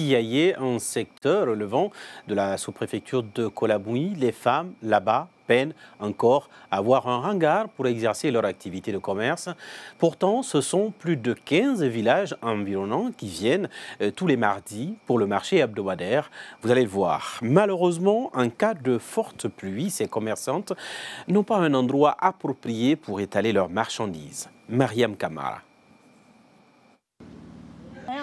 Kiyaye, un secteur relevant de la sous-préfecture de Kolaboui. Les femmes là-bas peinent encore à avoir un hangar pour exercer leur activité de commerce. Pourtant, ce sont plus de 15 villages environnants qui viennent tous les mardis pour le marché hebdomadaire. Vous allez le voir. Malheureusement, en cas de forte pluie, ces commerçantes n'ont pas un endroit approprié pour étaler leurs marchandises. Mariam Kamara.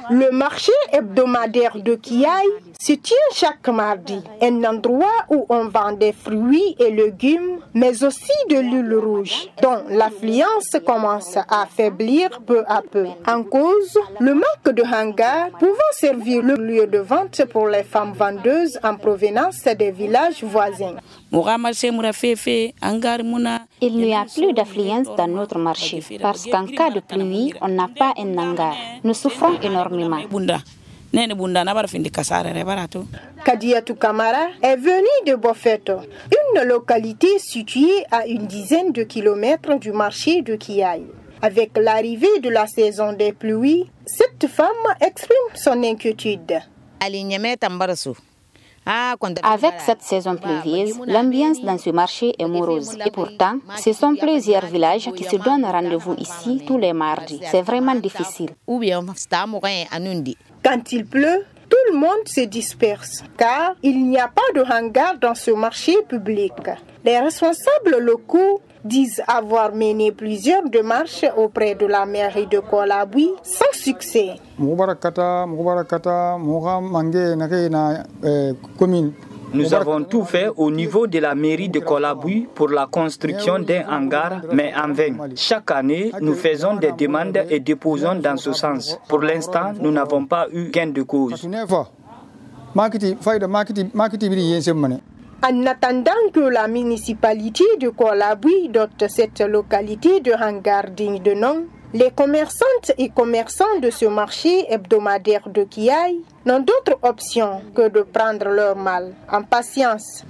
Le marché hebdomadaire de Kiyaye se tient chaque mardi, un endroit où on vend des fruits et légumes, mais aussi de l'huile rouge, dont l'affluence commence à faiblir peu à peu. En cause, le manque de hangars pouvant servir le lieu de vente pour les femmes vendeuses en provenance des villages voisins. Il n'y a plus d'affluence dans notre marché, parce qu'en cas de pluie, on n'a pas un hangar. Nous souffrons énormément. Kadia Toure Camara est venue de Bofeto, une localité située à une dizaine de kilomètres du marché de Kiyaye. Avec l'arrivée de la saison des pluies, cette femme exprime son inquiétude. Avec cette saison pluvieuse, l'ambiance dans ce marché est morose. Et pourtant, ce sont plusieurs villages qui se donnent rendez-vous ici tous les mardis. C'est vraiment difficile. Quand il pleut, tout le monde se disperse, car il n'y a pas de hangar dans ce marché public. Les responsables locaux disent avoir mené plusieurs démarches auprès de la mairie de Kolaboui sans succès. Nous avons tout fait au niveau de la mairie de Kolaboui pour la construction d'un hangar, mais en vain. Chaque année, nous faisons des demandes et déposons dans ce sens. Pour l'instant, nous n'avons pas eu gain de cause. En attendant que la municipalité de Kolaboui dote cette localité de hangar digne de nom, les commerçantes et commerçants de ce marché hebdomadaire de Kiyaye n'ont d'autre option que de prendre leur mal en patience.